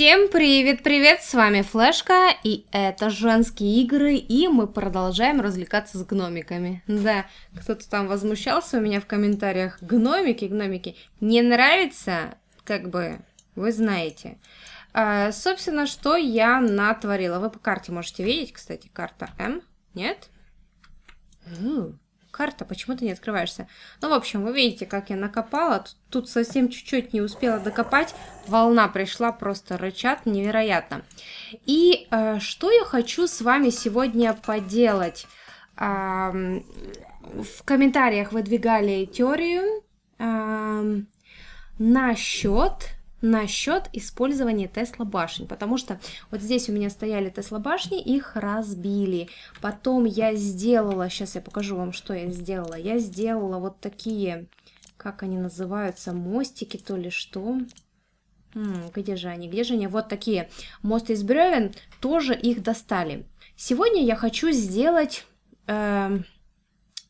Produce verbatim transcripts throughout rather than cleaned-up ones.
Всем привет-привет, с вами Флешка, и это женские игры, и мы продолжаем развлекаться с гномиками. Да, кто-то там возмущался у меня в комментариях, гномики, гномики, не нравится, как бы, вы знаете. А, собственно, что я натворила, вы по карте можете видеть, кстати, карта М, нет? У, карта, почему ты не открываешься? Ну, в общем, вы видите, как я накопала, тут Тут совсем чуть-чуть не успела докопать, волна пришла, просто рычат, невероятно. И э, что я хочу с вами сегодня поделать? Э, в комментариях выдвигали теорию э, насчет, насчет использования Тесла-башен, потому что вот здесь у меня стояли Тесла-башни, их разбили. Потом я сделала, сейчас я покажу вам, что я сделала. Я сделала вот такие... Как они называются? Мостики, то ли что? М-м, где же они? Где же они? Вот такие. Мосты из бревен. Тоже их достали. Сегодня я хочу сделать... Э,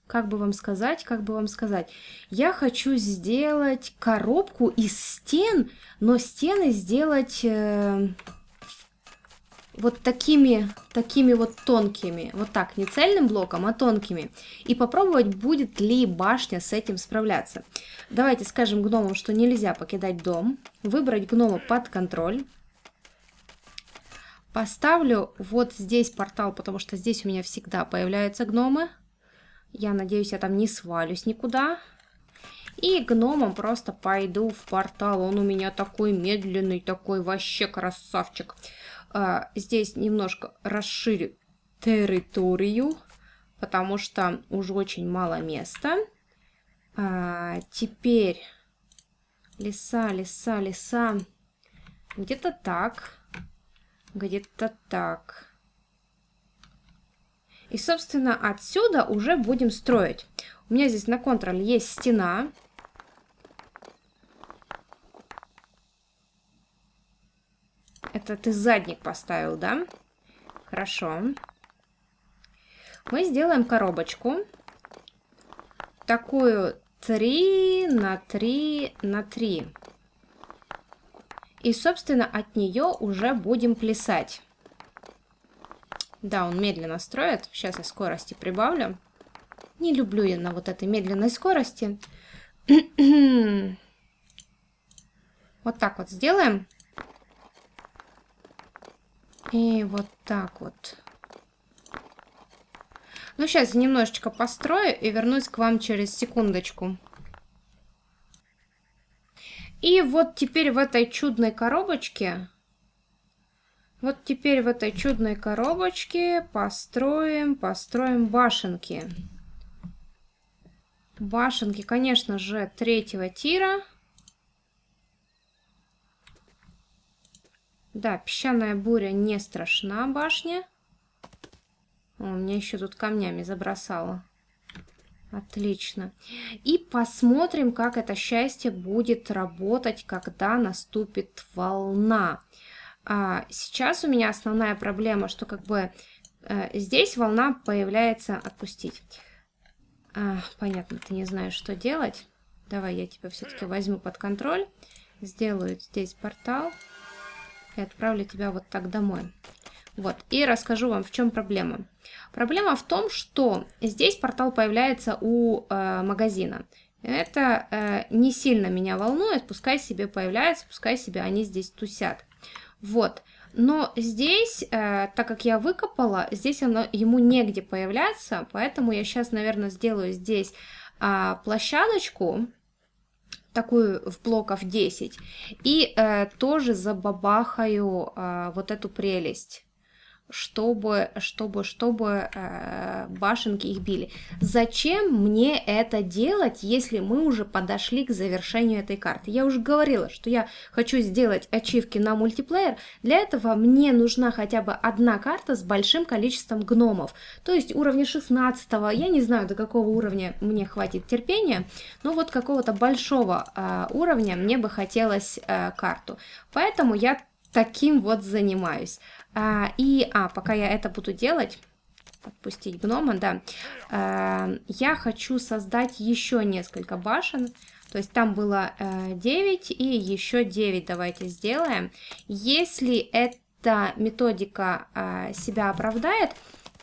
как бы вам сказать? Как бы вам сказать? Я хочу сделать коробку из стен, но стены сделать... Э, вот такими, такими вот тонкими, вот так, не цельным блоком, а тонкими, и попробовать, будет ли башня с этим справляться. Давайте скажем гномам, что нельзя покидать дом, выбрать гнома под контроль, поставлю вот здесь портал, потому что здесь у меня всегда появляются гномы, я надеюсь, я там не свалюсь никуда. И гномом просто пойду в портал, он у меня такой медленный, такой вообще красавчик. А, здесь немножко расширю территорию, потому что уже очень мало места. А, теперь леса, леса, леса. Где-то так, где-то так. И, собственно, отсюда уже будем строить. У меня здесь на контроль есть стена. Это ты задник поставил, да? Хорошо. Мы сделаем коробочку. Такую три на три на три. И, собственно, от нее уже будем плясать. Да, он медленно строит. Сейчас я скорости прибавлю. Не люблю я на вот этой медленной скорости. Вот так вот сделаем. И вот так вот. Ну, сейчас немножечко построю и вернусь к вам через секундочку. И вот теперь в этой чудной коробочке... Вот теперь в этой чудной коробочке построим, построим башенки. Башенки, конечно же, третьего тира. Да, песчаная буря не страшна, башня. О, меня еще тут камнями забросало. Отлично. И посмотрим, как это счастье будет работать, когда наступит волна. А сейчас у меня основная проблема, что как бы э, здесь волна появляется отпустить. А, понятно, ты не знаешь, что делать. Давай я тебя все-таки возьму под контроль. Сделаю здесь портал. И отправлю тебя вот так домой. Вот, и расскажу вам, в чем проблема. Проблема в том, что здесь портал появляется у э, магазина. Это э, не сильно меня волнует. Пускай себе появляется, пускай себе они здесь тусят. Вот, но здесь, э, так как я выкопала, здесь оно, ему негде появляться, поэтому я сейчас, наверное, сделаю здесь э, площадочку, такую в блоков десять, и э, тоже забабахаю э, вот эту прелесть, чтобы, чтобы, чтобы э, башенки их били. Зачем мне это делать, если мы уже подошли к завершению этой карты? Я уже говорила, что я хочу сделать ачивки на мультиплеер. Для этого мне нужна хотя бы одна карта с большим количеством гномов. То есть уровня шестнадцатого, я не знаю, до какого уровня мне хватит терпения, но вот какого-то большого э, уровня мне бы хотелось э, карту. Поэтому я таким вот занимаюсь. А, и, а, пока я это буду делать, отпустить гнома, да, а, я хочу создать еще несколько башен. То есть там было девять и еще девять давайте сделаем. Если эта методика себя оправдает,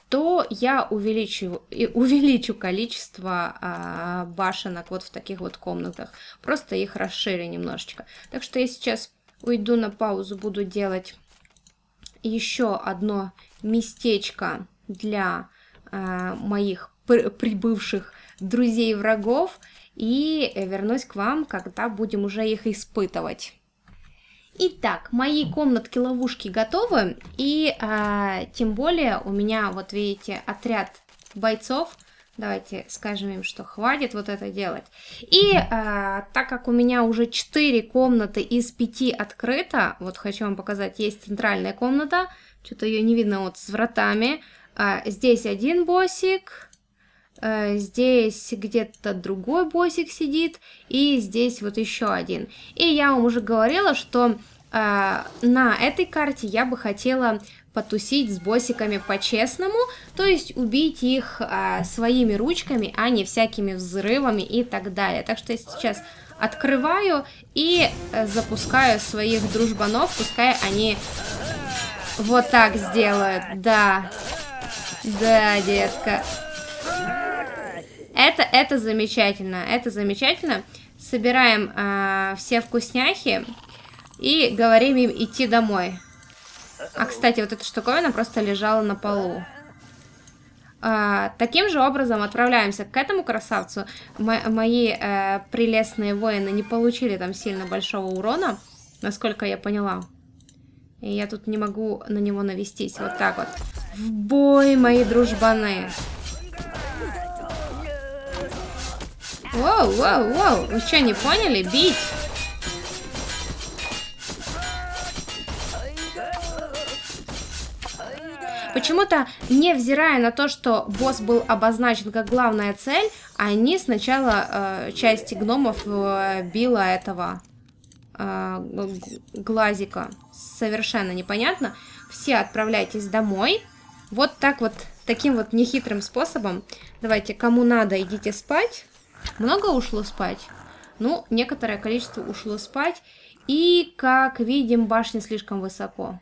то я увеличу, увеличу количество башенок вот в таких вот комнатах. Просто их расширю немножечко. Так что я сейчас уйду на паузу, буду делать еще одно местечко для моих прибывших друзей и врагов. И вернусь к вам, когда будем уже их испытывать. Итак, мои комнатки-ловушки готовы. И э, тем более у меня, вот видите, отряд бойцов. Давайте скажем им, что хватит вот это делать. И э, так как у меня уже четыре комнаты из пяти открыто, вот хочу вам показать, есть центральная комната. Что-то ее не видно вот с вратами. Э, здесь один боссик. Здесь где-то другой боссик сидит, и здесь вот еще один. И я вам уже говорила, что э, на этой карте я бы хотела потусить с боссиками по-честному, то есть убить их э, своими ручками, а не всякими взрывами и так далее. Так что я сейчас открываю и запускаю своих дружбанов, пускай они вот так сделают. Да, да, детка. Это, это замечательно, это замечательно. Собираем э, все вкусняхи и говорим им идти домой. А, кстати, вот эта штуковина просто лежала на полу. Э, таким же образом отправляемся к этому красавцу. Мо- мои э, прелестные воины не получили там сильно большого урона, насколько я поняла. И я тут не могу на него навестись. Вот так вот. В бой, мои дружбаны! Воу, воу, воу, вы что, не поняли? Бить! Почему-то, невзирая на то, что босс был обозначен как главная цель, они сначала э, часть гномов э, била этого э, глазика. Совершенно непонятно. Все отправляйтесь домой. Вот так вот, таким вот нехитрым способом. Давайте, кому надо, идите спать. Много ушло спать? Ну, некоторое количество ушло спать. И, как видим, башня слишком высоко.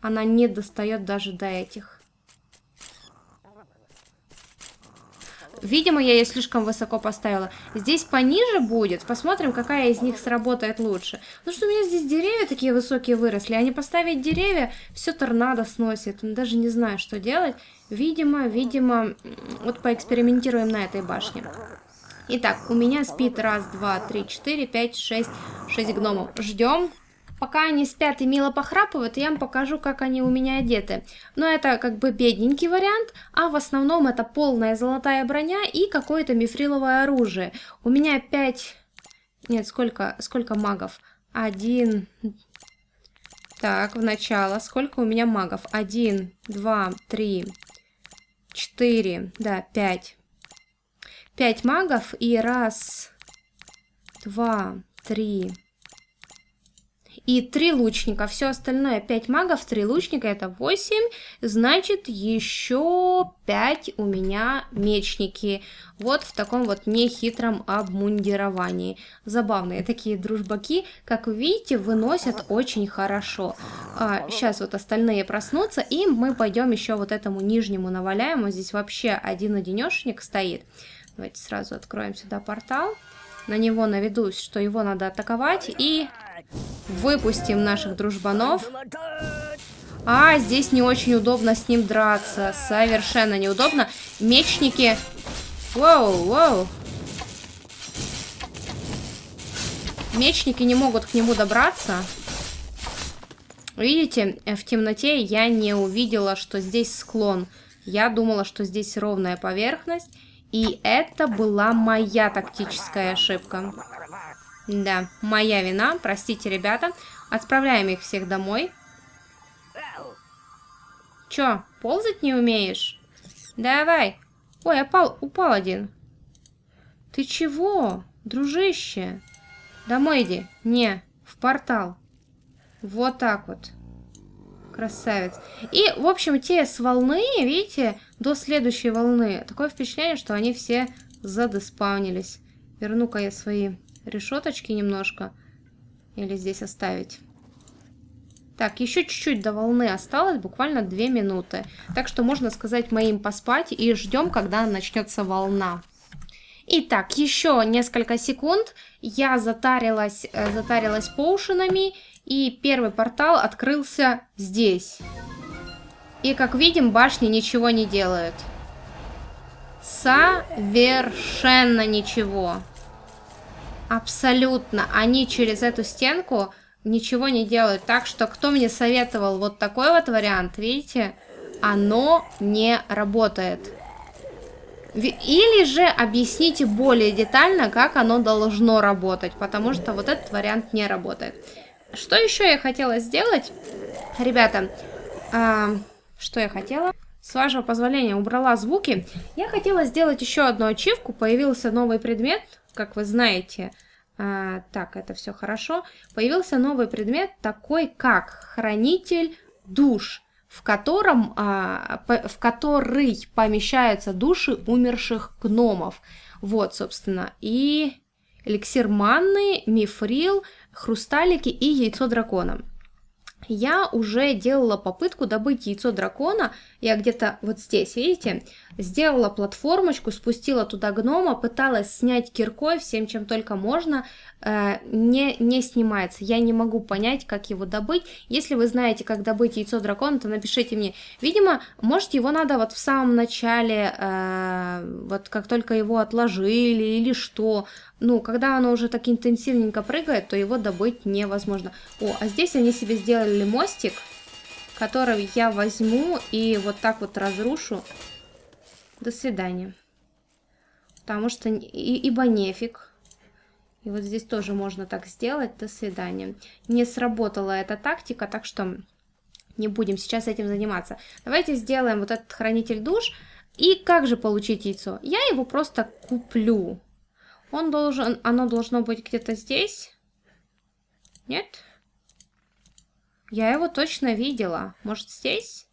Она не достает даже до этих. Видимо, я ее слишком высоко поставила. Здесь пониже будет. Посмотрим, какая из них сработает лучше. Потому что у меня здесь деревья такие высокие выросли. А не поставить деревья, все торнадо сносит. Даже не знаю, что делать. Видимо, видимо, вот поэкспериментируем на этой башне. Итак, у меня спит раз, два, три, четыре, пять, шесть, шесть гномов. Ждем. Пока они спят и мило похрапывают, я вам покажу, как они у меня одеты. Но это как бы бедненький вариант, а в основном это полная золотая броня и какое-то мифриловое оружие. У меня пять... Нет, сколько, сколько магов? Один... Так, в начало. Сколько у меня магов? Один, два, три, четыре, да, пять. Пять магов и раз, два, три... И три лучника. Все остальное пять магов, три лучника, это восемь. Значит, еще пять у меня мечники. Вот в таком вот нехитром обмундировании. Забавные такие дружбаки, как вы видите, выносят очень хорошо. А, сейчас вот остальные проснутся, и мы пойдем еще вот этому нижнему наваляем. Вот здесь вообще один-одинешенек стоит. Давайте сразу откроем сюда портал. На него наведусь, что его надо атаковать, и выпустим наших дружбанов. А, здесь не очень удобно с ним драться. Совершенно неудобно. Мечники. Воу, воу. Мечники не могут к нему добраться. Видите, в темноте я не увидела, что здесь склон. Я думала, что здесь ровная поверхность. И это была моя тактическая ошибка. Да, моя вина. Простите, ребята. Отправляем их всех домой. Чё, ползать не умеешь? Давай. Ой, опал, упал один. Ты чего, дружище? Домой иди. Не, в портал. Вот так вот. Красавец. И, в общем, те с волны, видите, до следующей волны. Такое впечатление, что они все задеспаунились. Верну-ка я свои решеточки немножко. Или здесь оставить. Так, еще чуть-чуть до волны осталось, буквально две минуты. Так что можно сказать моим поспать и ждем, когда начнется волна. Итак, еще несколько секунд. Я затарилась, затарилась поушинами. И первый портал открылся здесь. И, как видим, башни ничего не делают. Совершенно ничего. Абсолютно. Они через эту стенку ничего не делают. Так что, кто мне советовал вот такой вот вариант, видите, оно не работает. Или же объясните более детально, как оно должно работать, потому что вот этот вариант не работает. Что еще я хотела сделать? Ребята, э, что я хотела? С вашего позволения убрала звуки. Я хотела сделать еще одну ачивку. Появился новый предмет, как вы знаете. А, так, это все хорошо. Появился новый предмет, такой как хранитель душ, в котором, а, по, в который помещаются души умерших гномов. Вот, собственно, и эликсир манны, мифрил, хрусталики и яйцо дракона. Я уже делала попытку добыть яйцо дракона. Я где-то вот здесь, видите, сделала платформочку, спустила туда гнома, пыталась снять киркой всем, чем только можно. Э, не, не снимается. Я не могу понять, как его добыть. Если вы знаете, как добыть яйцо дракона, то напишите мне. Видимо, может, его надо вот в самом начале, э, вот как только его отложили или что. Ну, когда оно уже так интенсивненько прыгает, то его добыть невозможно. О, а здесь они себе сделали мостик, который я возьму и вот так вот разрушу. До свидания. Потому что и, ибо нефиг. И вот здесь тоже можно так сделать. До свидания. Не сработала эта тактика, так что не будем сейчас этим заниматься. Давайте сделаем вот этот хранитель душ. И как же получить яйцо? Я его просто куплю. Он должен, оно должно быть где-то здесь. Нет? Я его точно видела. Может, здесь?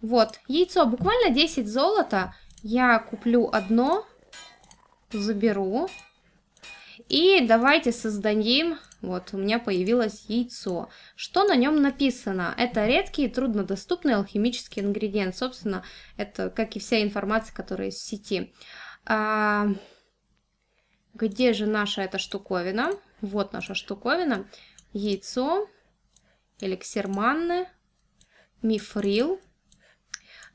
Вот, яйцо. Буквально десять золота. Я куплю одно. Заберу. И давайте создадим. Вот, у меня появилось яйцо. Что на нем написано? Это редкий и труднодоступный алхимический ингредиент. Собственно, это как и вся информация, которая есть в сети. А... Где же наша эта штуковина? Вот наша штуковина. Яйцо, эликсир манны, мифрил.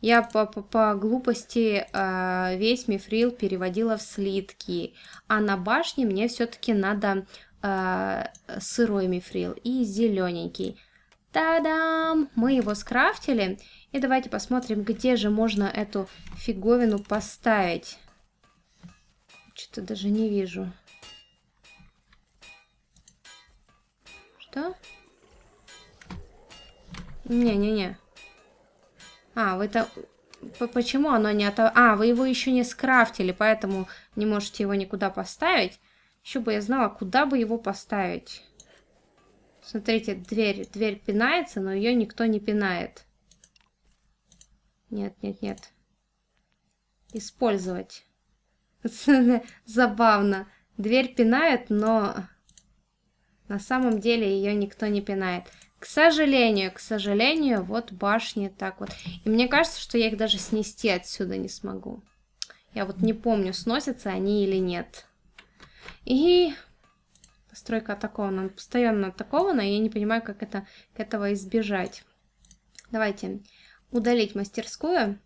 Я по, по, по глупости э, весь мифрил переводила в слитки. А на башне мне все-таки надо э, сырой мифрил и зелененький. Та-дам! Мы его скрафтили. И давайте посмотрим, где же можно эту фиговину поставить. Что-то даже не вижу. Что? Не-не-не. А, вы-то... Почему оно не... Ото... А, вы его еще не скрафтили, поэтому не можете его никуда поставить. Еще бы я знала, куда бы его поставить. Смотрите, дверь, дверь пинается, но ее никто не пинает. Нет-нет-нет. Использовать. Забавно. Дверь пинает, но на самом деле ее никто не пинает. К сожалению, к сожалению, вот башни так вот. И мне кажется, что я их даже снести отсюда не смогу. Я вот не помню, сносятся они или нет. И постройка атакована. Постоянно атакована, и я не понимаю, как это, к этого избежать. Давайте удалить мастерскую.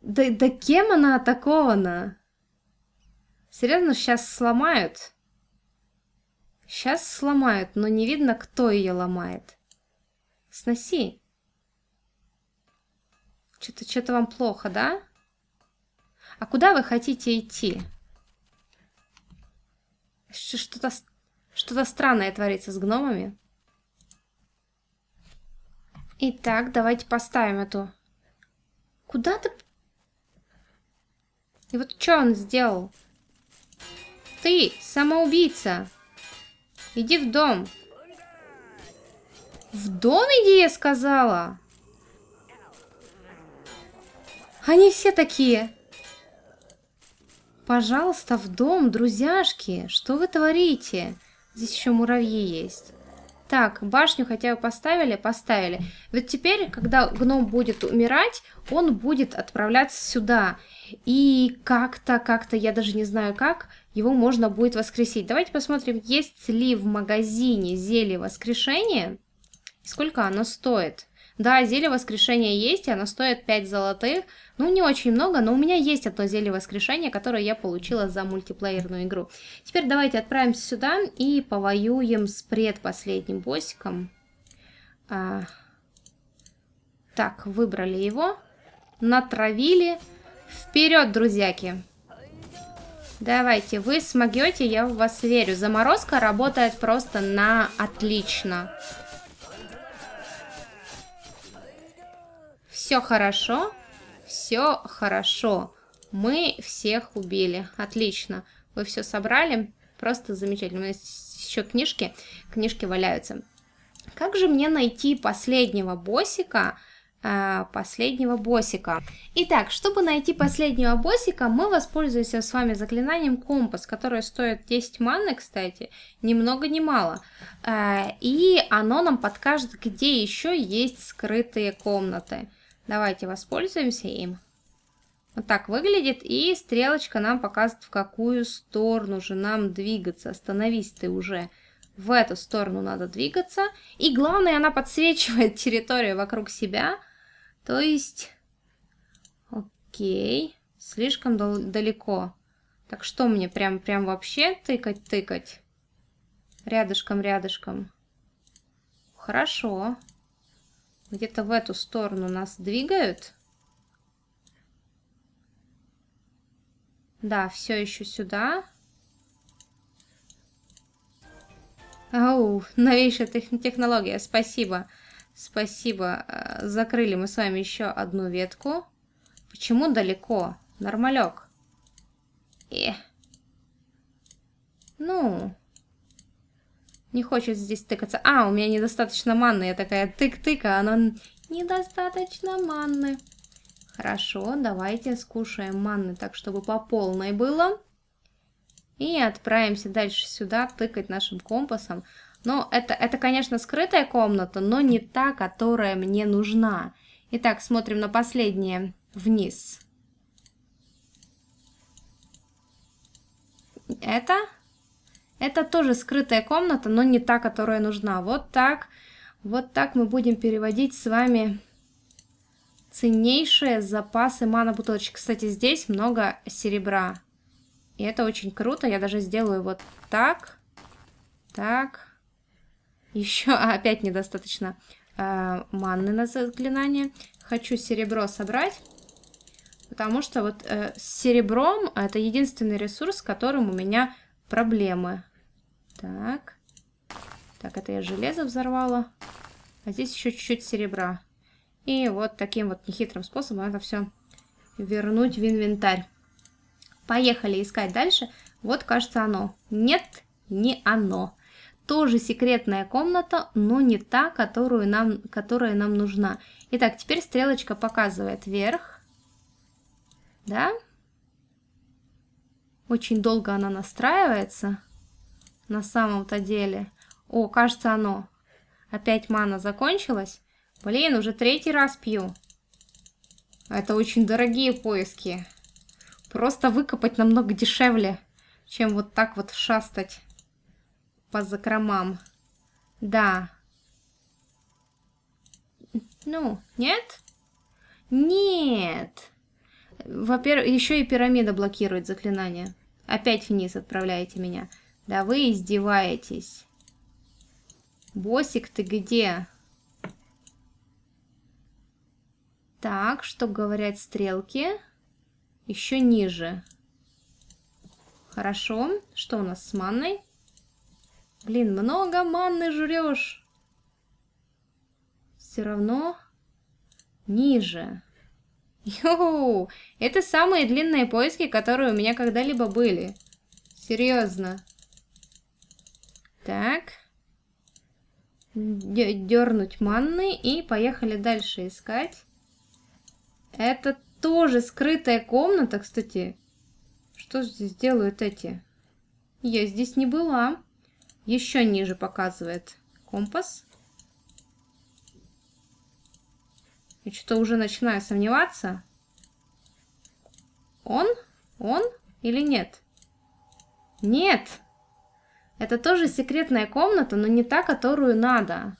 Да, да кем она атакована? Серьезно, сейчас сломают? Сейчас сломают, но не видно, кто ее ломает. Сноси. Что-то, что-то вам плохо, да? А куда вы хотите идти? Что-то, что-то странное творится с гномами. Итак, давайте поставим эту... Куда ты... И вот что он сделал? Ты самоубийца. Иди в дом. В дом иди, я сказала. Они все такие. Пожалуйста, в дом, друзьяшки. Что вы творите? Здесь еще муравьи есть. Так, башню хотя бы поставили? Поставили. Ведь теперь, когда гном будет умирать, он будет отправляться сюда. И как-то, как-то, я даже не знаю как, его можно будет воскресить. Давайте посмотрим, есть ли в магазине зелье воскрешения. Сколько оно стоит? Да, зелье воскрешения есть, и оно стоит пять золотых. Ну, не очень много, но у меня есть одно зелье воскрешения, которое я получила за мультиплеерную игру. Теперь давайте отправимся сюда и повоюем с предпоследним боссиком. А... Так, выбрали его. Натравили. Вперед, друзьяки! Давайте, вы смогете, я в вас верю. Заморозка работает просто на отлично. Все хорошо, все хорошо. Мы всех убили. Отлично. Вы все собрали. Просто замечательно. У меня еще книжки. Книжки валяются. Как же мне найти последнего боссика? последнего боссика. Итак, чтобы найти последнего боссика, мы воспользуемся с вами заклинанием компас, которое стоит десять маны, кстати, ни много ни мало. И оно нам подскажет, где еще есть скрытые комнаты. Давайте воспользуемся им. Вот так выглядит, и стрелочка нам показывает, в какую сторону же нам двигаться. Остановись ты уже. В эту сторону надо двигаться. И главное, она подсвечивает территорию вокруг себя. То есть, окей, слишком далеко. Так что мне прям, прям вообще тыкать, тыкать? Рядышком, рядышком. Хорошо. Где-то в эту сторону нас двигают. Да, все еще сюда. Оу, новейшая технология, спасибо. Спасибо, закрыли мы с вами еще одну ветку. Почему далеко? Нормалек. Э. Ну. Не хочет здесь тыкаться. А, у меня недостаточно манны, я такая тык-тыка, она недостаточно манны. Хорошо, давайте скушаем манны так, чтобы по полной было. И отправимся дальше сюда, тыкать нашим компасом. Но это, это, конечно, скрытая комната, но не та, которая мне нужна. Итак, смотрим на последнее вниз. Это? Это тоже скрытая комната, но не та, которая нужна. Вот так. Вот так мы будем переводить с вами ценнейшие запасы мана-бутылочек. Кстати, здесь много серебра. И это очень круто. Я даже сделаю вот так. Так. Еще а, опять недостаточно э, манны на заклинание. Хочу серебро собрать. Потому что вот э, с серебром это единственный ресурс, с которым у меня проблемы. Так. Так, это я железо взорвала. А здесь еще чуть-чуть серебра. И вот таким вот нехитрым способом это все вернуть в инвентарь. Поехали искать дальше. Вот, кажется, оно. Нет, не оно. Тоже секретная комната, но не та, которую нам, которая нам нужна. Итак, теперь стрелочка показывает вверх. Да? Очень долго она настраивается. На самом-то деле. О, кажется, оно. Опять мана закончилась. Блин, уже третий раз пью. Это очень дорогие поиски. Просто выкопать намного дешевле, чем вот так вот шастать по закромам. Да. Ну, нет? Нет. Во-первых, еще и пирамида блокирует заклинание. Опять вниз отправляете меня. Да вы издеваетесь. Босик, ты где? Так, что говорят стрелки? Еще ниже. Хорошо. Что у нас с манной? Блин, много манны жрешь. Все равно ниже. Йоу! Это самые длинные поиски, которые у меня когда-либо были. Серьезно. Так. Дернуть манны и поехали дальше искать. Это тоже скрытая комната, кстати. Что здесь делают эти? Я здесь не была. Еще ниже показывает компас. Я что-то уже начинаю сомневаться. Он? Он? Или нет? Нет! Это тоже секретная комната, но не та, которую надо.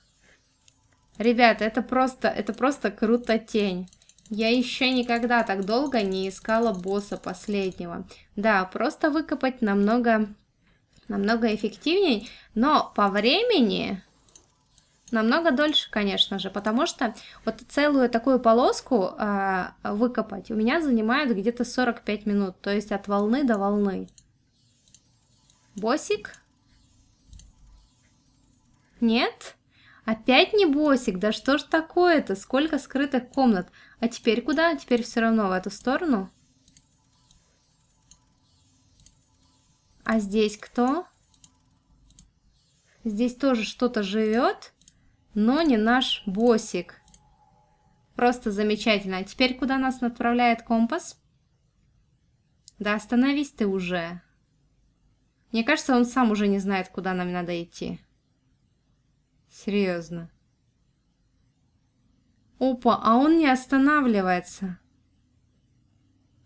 Ребята, это просто, это просто круто тень. Я еще никогда так долго не искала босса последнего. Да, просто выкопать намного, намного эффективнее, но по времени намного дольше, конечно же, потому что вот целую такую полоску э, выкопать у меня занимает где-то сорок пять минут, то есть от волны до волны. Боссик? Нет? Опять не боссик? Да что ж такое-то? Сколько скрытых комнат? А теперь куда? Теперь все равно в эту сторону. А здесь кто? Здесь тоже что-то живет, но не наш боссик. Просто замечательно. А теперь куда нас отправляет компас? Да остановись ты уже. Мне кажется, он сам уже не знает, куда нам надо идти. Серьезно. Опа, а он не останавливается.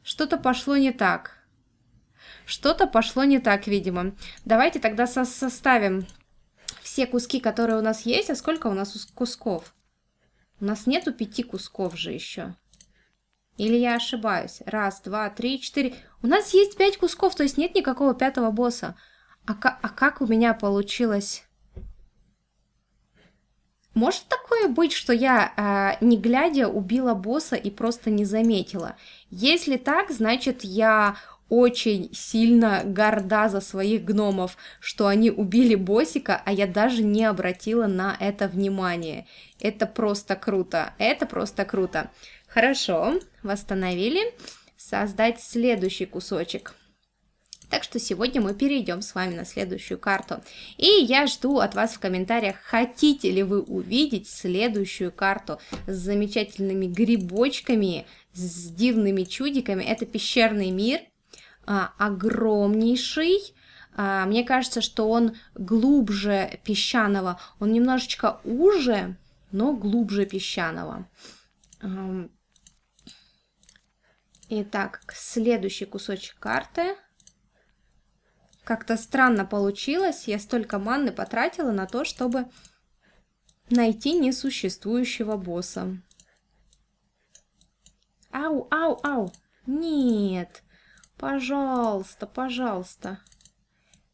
Что-то пошло не так. Что-то пошло не так, видимо. Давайте тогда со- составим все куски, которые у нас есть. А сколько у нас кусков? У нас нету пяти кусков же еще. Или я ошибаюсь? Раз, два, три, четыре. У нас есть пять кусков, то есть нет никакого пятого босса. А, а как у меня получилось? Может такое быть, что я, э, не глядя, убила босса и просто не заметила? Если так, значит, я очень сильно горда за своих гномов, что они убили боссика, а я даже не обратила на это внимание. Это просто круто, это просто круто. Хорошо, восстановили. Создать следующий кусочек. Так что сегодня мы перейдем с вами на следующую карту. И я жду от вас в комментариях, хотите ли вы увидеть следующую карту с замечательными грибочками, с дивными чудиками. Это пещерный мир, а, огромнейший. А, мне кажется, что он глубже песчаного. Он немножечко уже, но глубже песчаного. Итак, следующий кусочек карты. Как-то странно получилось, я столько манны потратила на то, чтобы найти несуществующего босса. Ау, ау, ау, нет, пожалуйста, пожалуйста,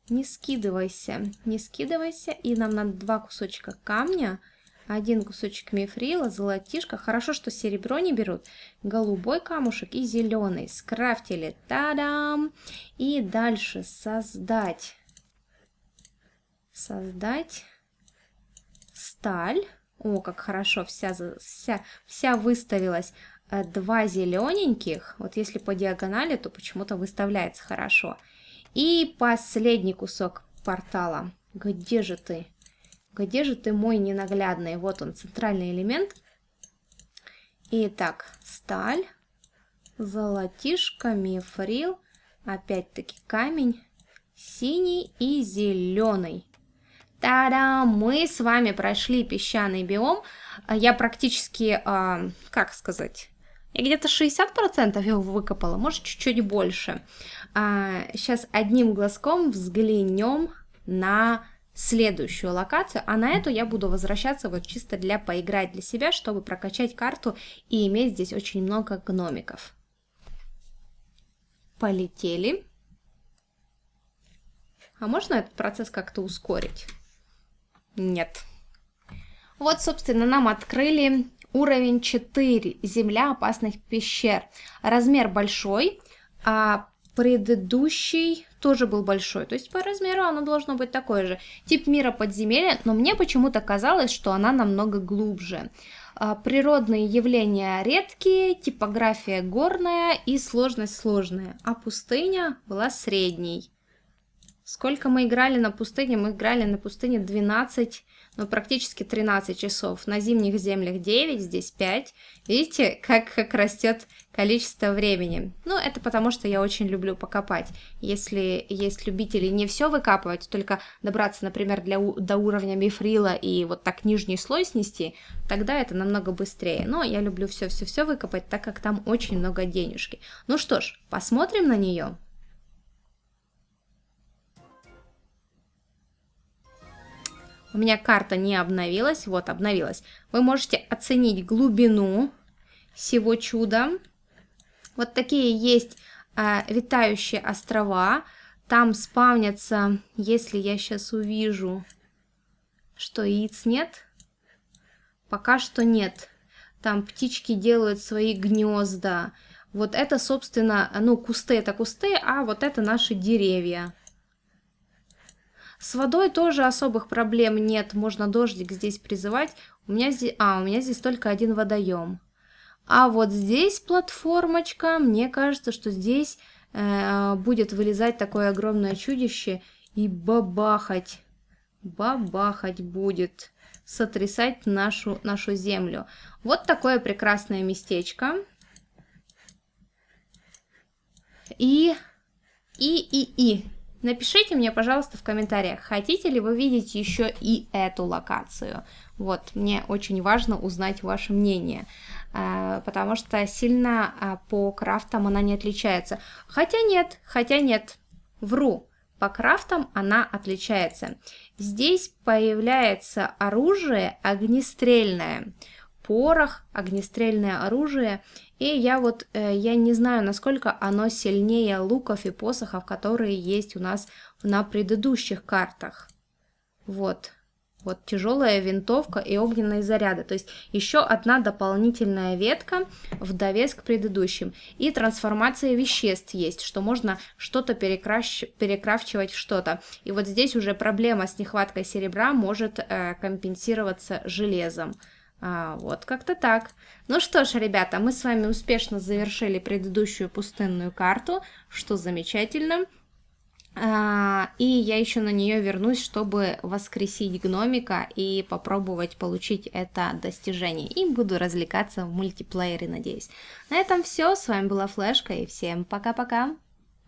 не скидывайся, не скидывайся, и нам надо два кусочка камня, один кусочек мифрила, золотишко, хорошо, что серебро не берут, голубой камушек и зеленый, скрафтили, та-дам, и дальше создать, создать сталь, о, как хорошо, вся, вся, вся выставилась, два зелененьких, вот если по диагонали, то почему-то выставляется хорошо, и последний кусок портала, где же ты? Где же ты, мой ненаглядный? Вот он, центральный элемент. Итак, сталь, золотишко, мифрил, опять-таки камень, синий и зеленый. Та-дам! Мы с вами прошли песчаный биом. Я практически, э, как сказать, я где-то шестьдесят процентов его выкопала, может чуть-чуть больше. Э, сейчас одним глазком взглянем на следующую локацию, а на эту я буду возвращаться вот чисто для поиграть для себя, чтобы прокачать карту и иметь здесь очень много гномиков. Полетели. А можно этот процесс как-то ускорить? Нет. Вот, собственно, нам открыли уровень четыре, земля опасных пещер. Размер большой, а предыдущий тоже был большой, то есть по размеру оно должно быть такое же. Тип мира подземелья, но мне почему-то казалось, что она намного глубже. Природные явления редкие, типография горная и сложность сложная, а пустыня была средней. Сколько мы играли на пустыне? Мы играли на пустыне двенадцать, ну, практически тринадцать часов. На зимних землях девять, здесь пять. Видите, как, как растет количество времени. Ну, это потому, что я очень люблю покопать. Если есть любители не все выкапывать, только добраться, например, для, до уровня мифрила и вот так нижний слой снести, тогда это намного быстрее. Но я люблю все-все-все выкопать, так как там очень много денежки. Ну что ж, посмотрим на нее. У меня карта не обновилась, вот обновилась. Вы можете оценить глубину всего чуда. Вот такие есть э, витающие острова. Там спавнятся, если я сейчас увижу, что яиц нет. Пока что нет. Там птички делают свои гнезда. Вот это, собственно, ну, кусты это кусты, а вот это наши деревья. С водой тоже особых проблем нет, можно дождик здесь призывать. У меня здесь, а, у меня здесь только один водоем. А вот здесь платформочка, мне кажется, что здесь э, будет вылезать такое огромное чудище и бабахать, бабахать будет, сотрясать нашу, нашу землю. Вот такое прекрасное местечко. И, и, и, и. Напишите мне, пожалуйста, в комментариях, хотите ли вы видеть еще и эту локацию. Вот, мне очень важно узнать ваше мнение, потому что сильно по крафтам она не отличается. Хотя нет, хотя нет, вру, по крафтам она отличается. Здесь появляется оружие огнестрельное. Порох, огнестрельное оружие, и я вот, я не знаю, насколько оно сильнее луков и посохов, которые есть у нас на предыдущих картах. Вот, вот тяжелая винтовка и огненные заряды, то есть еще одна дополнительная ветка в довес к предыдущим. И трансформация веществ есть, что можно что-то перекрафчивать в что-то. И вот здесь уже проблема с нехваткой серебра может э, компенсироваться железом. А, вот как-то так. Ну что ж, ребята, мы с вами успешно завершили предыдущую пустынную карту, что замечательно. А, и я еще на нее вернусь, чтобы воскресить гномика и попробовать получить это достижение. И буду развлекаться в мультиплеере, надеюсь. На этом все. С вами была Флешка и всем пока-пока.